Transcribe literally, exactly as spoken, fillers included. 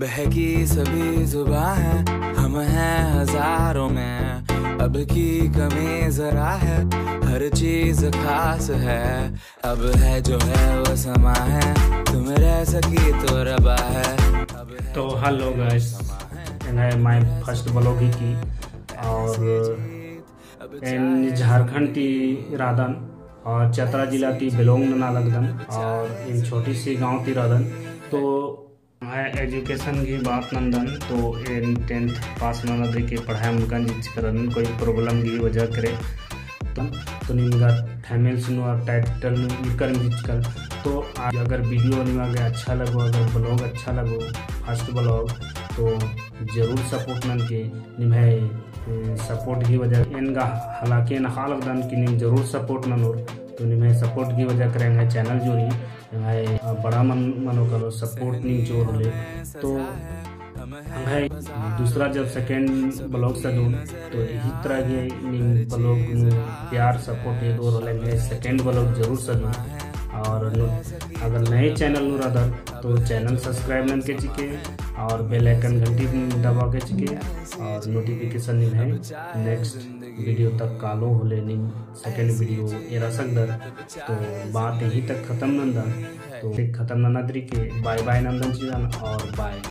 बहकी सभी जुबां है, हम हैं हजारों में, अब की कमी जरा है, हर चीज खास है, अब है जो है वो समा है, तुम रह सकी तो रबा है। तो हेलो गाइस, है माय फर्स्ट ब्लॉग की और इन झारखंड की राधन और चतरा जिला की बेलोंग ना लगदन और इन छोटी सी गांव की राधन। तो मैं एजुकेशन की बात नंदन तो इन टेंथ पास ना नदी के पढ़ाई मुनकन जिस करन कोई प्रॉब्लम की वजह करे तो तो निमगा फैमिल सुनो और टाइटल निकल जिस कर। तो आज अगर वीडियो निमगा अच्छा लगो, अगर ब्लॉग अच्छा लगो फर्स्ट ब्लॉग तो जरूर सपोर्ट नन के निमहे सपोर्ट की वजह इनका हालांकि न खालक दन की निम जरूर सपोर्ट ननोर तो निमहे सपोर्ट की वजह करेंगे चैनल जोरी बड़ा मन मनो करो सपोर्ट नहीं जोर ले। तो हमें दूसरा जब सेकेंड ब्लॉग से दूँ तो इसी तरह के ब्लॉग प्यार सपोर्ट ये दो रोले मैं सेकेंड ब्लॉग जरूर से दूँ। और अगर नए चैनल नूर अदर तो चैनल सब्सक्राइब न के चिके और बेल आइकन घंटी दबा के चिके और नोटिफिकेशन नहीं है नेक्स्ट वीडियो तक कालो हो लेनी सेकेंड वीडियो एरा सकदर। तो बात यहीं तक खत्म नंदन, तो खत्म नंदन तरीके बाय बाय नंदन जी और बाय।